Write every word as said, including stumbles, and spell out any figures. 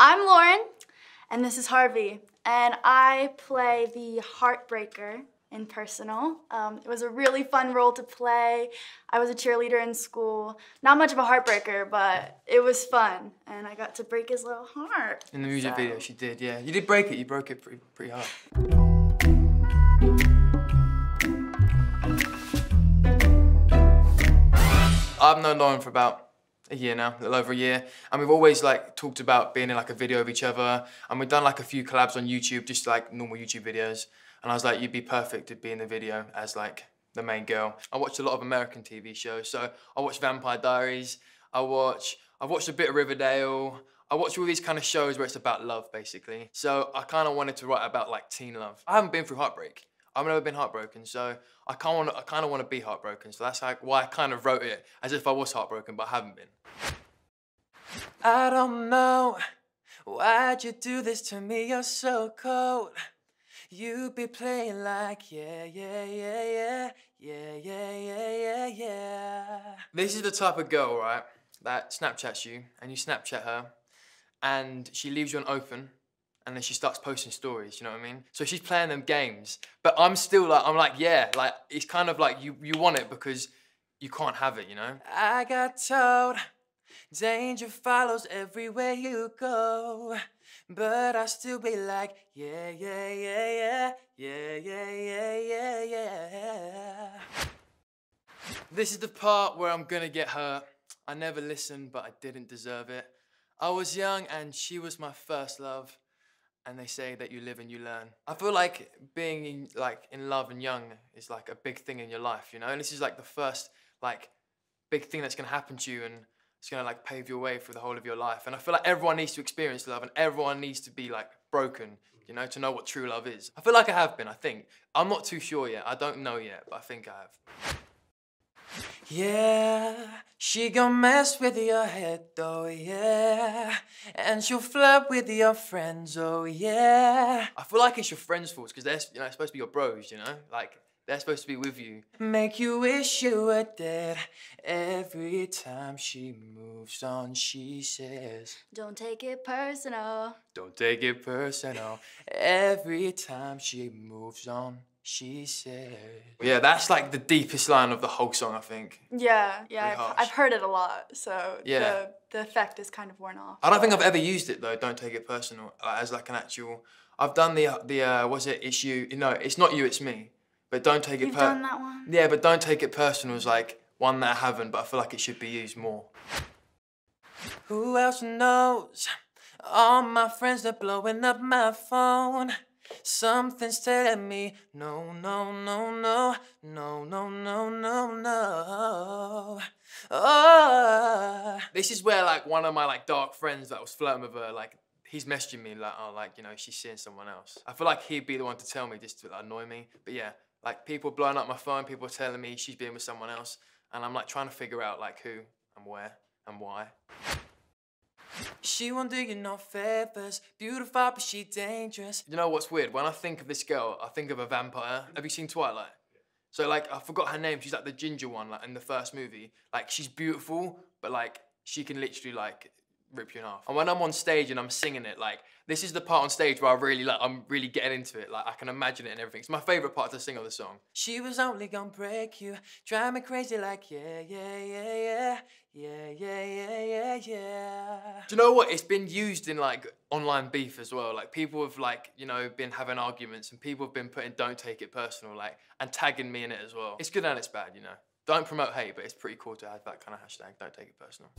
I'm Lauren, and this is Harvey, and I play the Heartbreaker in Personal. Um, it was a really fun role to play. I was a cheerleader in school. Not much of a heartbreaker, but it was fun, and I got to break his little heart. In the music so. video, she did, yeah. You did break it, you broke it pretty, pretty hard. I've known Lauren for about a year now, a little over a year. And we've always like talked about being in like a video of each other. And we've done like a few collabs on YouTube, just like normal YouTube videos. And I was like, you'd be perfect to be in the video as like the main girl. I watch a lot of American T V shows. So I watch Vampire Diaries. I watch, I've watched a bit of Riverdale. I watch all these kind of shows where it's about love basically. So I kind of wanted to write about like teen love. I haven't been through heartbreak. I've never been heartbroken, so I kind of want, I kind of want to be heartbroken. So that's like why I kind of wrote it as if I was heartbroken, but I haven't been. I don't know why'd you do this to me. You're so cold. You be playing like yeah, yeah, yeah, yeah, yeah, yeah, yeah, yeah, yeah. This is the type of girl, right, that Snapchats you and you Snapchat her, and she leaves you on open. And then she starts posting stories, you know what I mean? So she's playing them games, but I'm still like, I'm like, yeah, like, it's kind of like you, you want it because you can't have it, you know? I got told danger follows everywhere you go, but I still be like, yeah, yeah, yeah, yeah, yeah, yeah, yeah, yeah, yeah. This is the part where I'm gonna get hurt. I never listened, but I didn't deserve it. I was young and she was my first love. And they say that you live and you learn. I feel like being in, like in love and young is like a big thing in your life, you know? And this is like the first like big thing that's gonna happen to you, and it's gonna like pave your way for the whole of your life. And I feel like everyone needs to experience love, and everyone needs to be like broken, you know, to know what true love is. I feel like I have been, I think. I'm not too sure yet, I don't know yet, but I think I have. Yeah, she gon' mess with your head, oh yeah, and she'll flirt with your friends, oh yeah. I feel like it's your friends' fault, because they're, you know, supposed to be your bros, you know? Like, they're supposed to be with you. Make you wish you were dead. Every time she moves on, she says, don't take it personal. Don't take it personal. Every time she moves on, she said. Yeah, that's like the deepest line of the whole song, I think. Yeah, yeah, I've, I've heard it a lot, so yeah. the, the effect is kind of worn off. I don't think I've ever used it though, don't take it personal, as like an actual, I've done the, the uh, what's it, it's you, no, it's not you, it's me, but don't take it personal. You've done that one? Yeah, but don't take it personal is like one that I haven't, but I feel like it should be used more. Who else knows? All my friends are blowing up my phone. Something's telling me, no, no, no, no, no, no, no, no, no, oh. This is where like one of my like dark friends that was flirting with her, like he's messaging me like, oh, like, you know, she's seeing someone else. I feel like he'd be the one to tell me just to like, annoy me. But yeah, like people blowing up my phone, people telling me she's been with someone else. And I'm like trying to figure out like who and where and why. She won't do you no favors, beautiful but she dangerous. You know what's weird? When I think of this girl, I think of a vampire. Have you seen Twilight? Yeah. So like, I forgot her name. She's like the ginger one like in the first movie. Like she's beautiful, but like she can literally like rip you in half. And when I'm on stage and I'm singing it, like this is the part on stage where I really like, I'm really getting into it. Like I can imagine it and everything. It's my favorite part to sing on the song. She was only gonna break you, drive me crazy like yeah, yeah, yeah, yeah. Yeah, yeah, yeah, yeah, yeah. Do you know what? It's been used in like online beef as well. Like people have like, you know, been having arguments and people have been putting don't take it personal, like, and tagging me in it as well. It's good and it's bad, you know. Don't promote hate, but it's pretty cool to have that kind of hashtag, don't take it personal.